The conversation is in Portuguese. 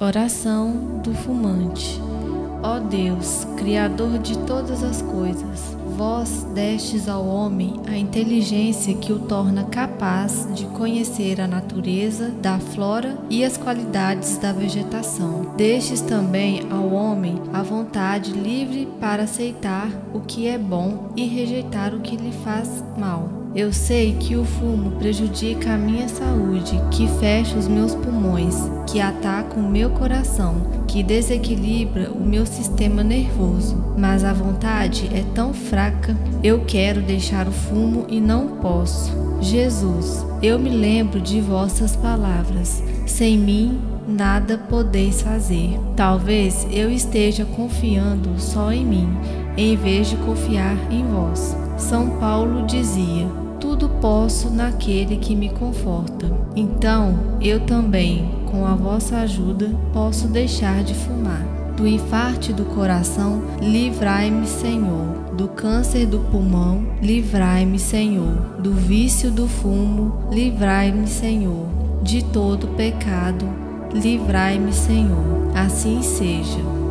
Oração do fumante. Ó Deus, Criador de todas as coisas, vós destes ao homem a inteligência que o torna capaz de conhecer a natureza da flora e as qualidades da vegetação. Destes também ao homem a vontade livre para aceitar o que é bom e rejeitar o que lhe faz mal. Eu sei que o fumo prejudica a minha saúde, que fecha os meus pulmões, que ataca o meu coração, que desequilibra o meu sistema nervoso. Mas a vontade é tão fraca, eu quero deixar o fumo e não posso. Jesus, eu me lembro de vossas palavras, sem mim nada podeis fazer. Talvez eu esteja confiando só em mim, em vez de confiar em vós. São Paulo dizia: tudo posso naquele que me conforta. Então, eu também, com a vossa ajuda, posso deixar de fumar. Do infarto do coração, livrai-me, Senhor. Do câncer do pulmão, livrai-me, Senhor. Do vício do fumo, livrai-me, Senhor. De todo pecado, livrai-me, Senhor. Assim seja.